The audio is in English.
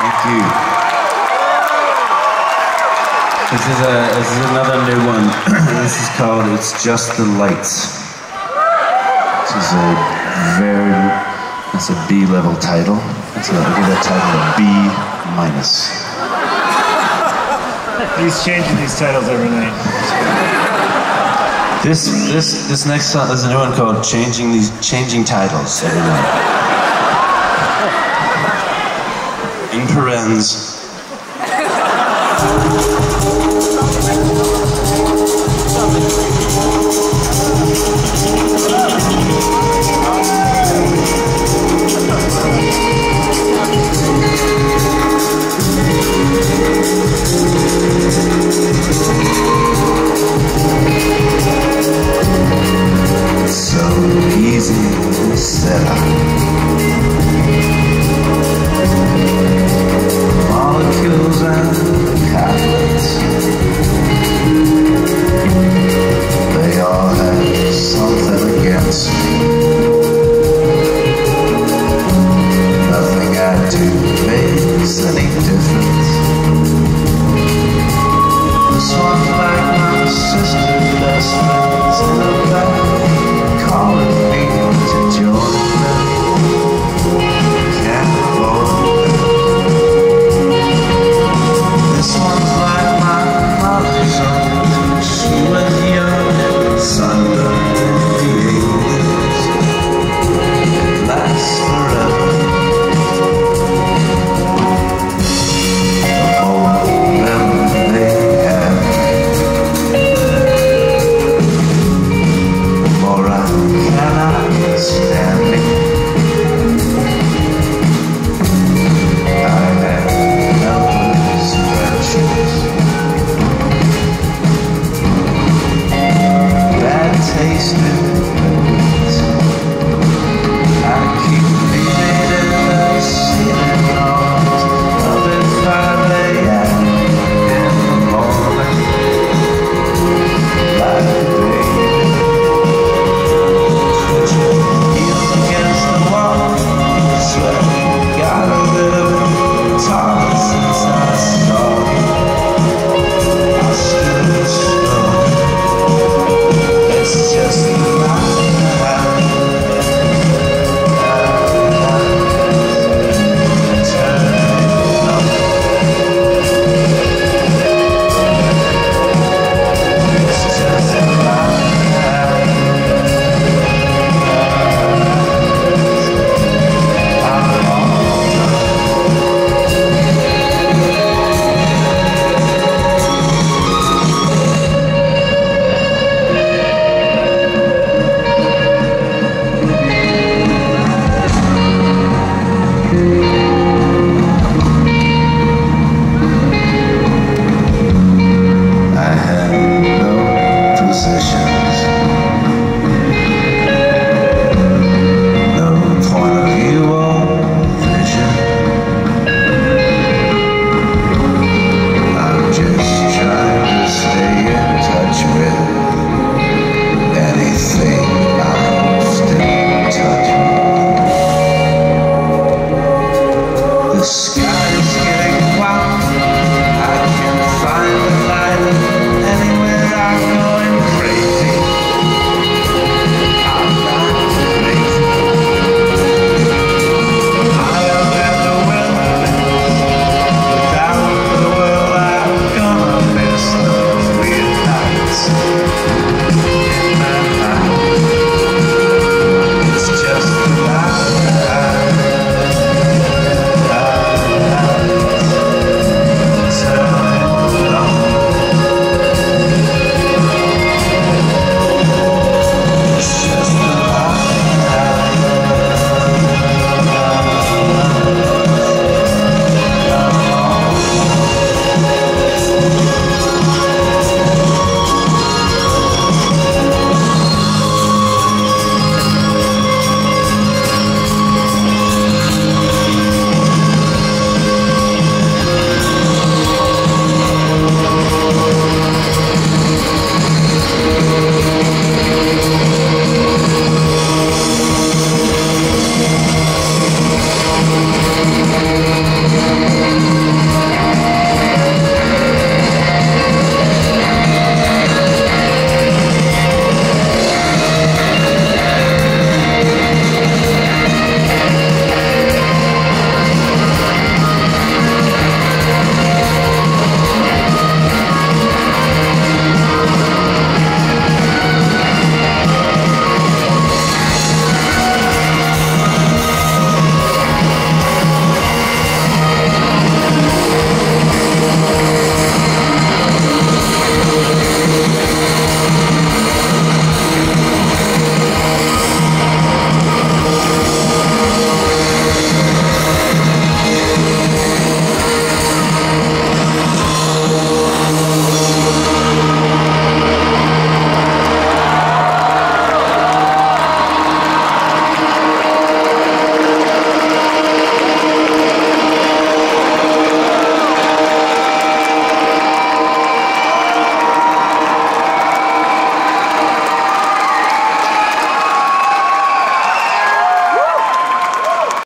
Thank you. This is another new one. This is called "It's Just the Lights." This is a that's a B-level title. That's I'll give that title a B-. He's changing these titles every night. This next song is a new one called "Changing Titles Every Night." In parens. So easy to set up. Molecules and catholics, they all have something against me. Nothing I do makes any difference. This one's like my sister, best friends in the back, calling me to join them. This one's like my mother's own. She was young, sunburned in the 80s. It lasts forever. The whole memory they have, the more I cannot stand it. Sky.